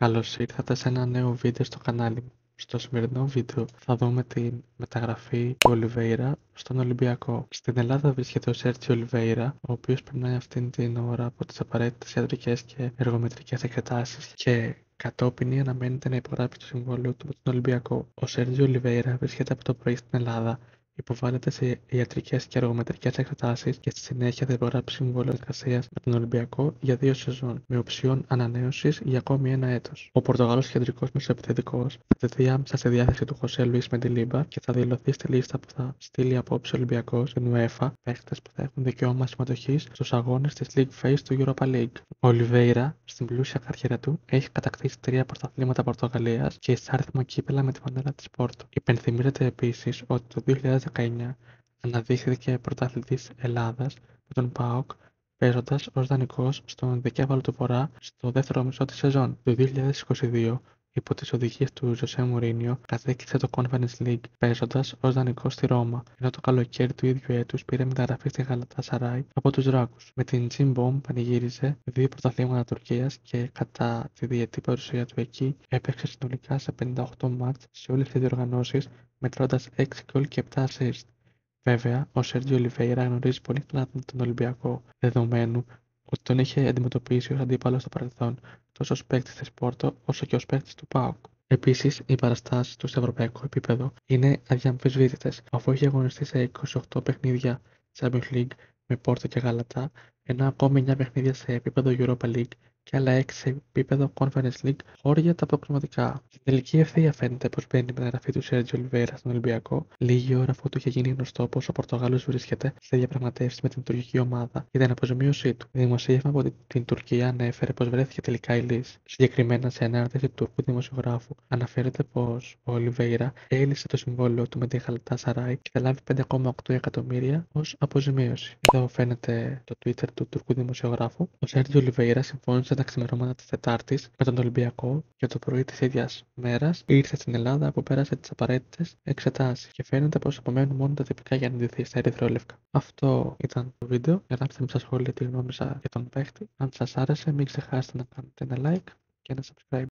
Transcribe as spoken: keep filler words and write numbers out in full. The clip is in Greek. Καλώς ήρθατε σε ένα νέο βίντεο στο κανάλι μου. Στο σημερινό βίντεο θα δούμε την μεταγραφή του Ολιβέιρα στον Ολυμπιακό. Στην Ελλάδα βρίσκεται ο Σέργιο Ολιβέιρα, ο οποίος περνάει αυτήν την ώρα από τις απαραίτητες ιατρικές και εργομετρικές εξετάσεις και κατόπιν αναμένεται να υπογράψει το συμβόλαιο του με τον Ολυμπιακό. Ο Σέργιο Ολιβέιρα βρίσκεται από το πρωί στην Ελλάδα, υποβάλλεται σε ιατρικές και εργομετρικές εξετάσεις και στη συνέχεια θα υπογράψει συμβόλαιο εργασίας με τον Ολυμπιακό για δύο σεζόν, με οψιόν ανανέωσης για ακόμη ένα έτος. Ο Πορτογάλος κεντρικός μεσοεπιθετικός θα τεθεί άμεσα στη διάθεση του Χωσέ Λουίς Μεντιλίμπα και θα δηλωθεί στη λίστα που θα στείλει απόψε ο Ολυμπιακός στην UEFA, παίχτες που θα έχουν δικαίωμα συμμετοχής στους αγώνες της League Phase του Europa League. Ο Ολιβέιρα, στην πλούσια καριέρα του, έχει κατακτήσει τρία πρωταθλήματα Πορτογαλίας και εισάριθμα κύπελα με τη φανέλα της Πόρτο. Υπενθυμίζεται επίσης ότι το δύο χιλιάδες δεκαεννιά αναδείχθηκε πρωταθλητής Ελλάδας με τον ΠΑΟΚ, παίζοντας ως δανεικός στον Δικέφαλο του Βορρά στο δεύτερο μισό της σεζόν. Το δύο χιλιάδες είκοσι δύο, υπό τις οδηγίες του Ζοσέ Μουρίνιο, κατέκτησε το Conference League παίζοντας ως δανεικός στη Ρώμα, ενώ το καλοκαίρι του ίδιου έτους πήρε μεταγραφή στη Γαλατασαράι από τους Ράκους. Με την Τζιμ Μπομ πανηγύριζε δύο πρωταθλήματα Τουρκίας και κατά τη διετή παρουσία του εκεί έπαιξε συνολικά σε πενήντα οκτώ μάτς σε όλες τις διοργανώσεις, μετρώντας έξι γκολ και επτά assist. Βέβαια, ο Σέργιο Ολιβέιρα γνωρίζει πολύ καλά τον Ολυμπιακό, δεδομένου ότι τον είχε αντιμετωπίσει ως αντίπαλο στο παρελθόν, τόσο ως παίκτης της Πόρτο όσο και ως παίκτης του ΠΑΟΚ. Επίσης, οι παραστάσεις του σε ευρωπαϊκό επίπεδο είναι αδιαμφισβήτητες, αφού έχει αγωνιστεί σε είκοσι οκτώ παιχνίδια Champions League με Πόρτο και Γαλατά, ενώ ακόμη εννιά παιχνίδια σε επίπεδο Europa League και άλλα έξι σε επίπεδο Conference League, χώρια τα προκριματικά. Στην τελική ευθεία φαίνεται πως μπαίνει η μεταγραφή του Σέργιο Ολιβέιρα στον Ολυμπιακό, λίγη ώρα αφού του είχε γίνει γνωστό πως ο Πορτογάλος βρίσκεται σε διαπραγματεύσεις με την τουρκική ομάδα για την αποζημίωσή του. Η δημοσίευμα από την Τουρκία ανέφερε πως βρέθηκε τελικά η λύση. Συγκεκριμένα, σε ανάρτηση του Τούρκου δημοσιογράφου, αναφέρεται πως ο Ολιβέιρα έλυσε το συμβόλαιο του με τη Γαλατασαράι και θα λάβει πέντε κόμμα οκτώ εκατομμύρια ως αποζημίωση. Εδώ φαίνεται το Twitter του Τούρκου δημοσιογράφου. Ο Σέργιο Ολιβέιρα συμφώνησε τα ξημερώματα της Τετάρτης με τον Ολυμπιακό και το πρωί της ίδιας μέρας ήρθε στην Ελλάδα, που πέρασε τις απαραίτητες εξετάσεις και φαίνεται πως απομένουν μόνο τα τυπικά για να ντυθεί στα ερυθρόλευκα. Αυτό ήταν το βίντεο. Γράψτε μου στα σχόλια τη γνώμη σας για τον παίχτη. Αν σας άρεσε, μην ξεχάσετε να κάνετε ένα like και ένα subscribe.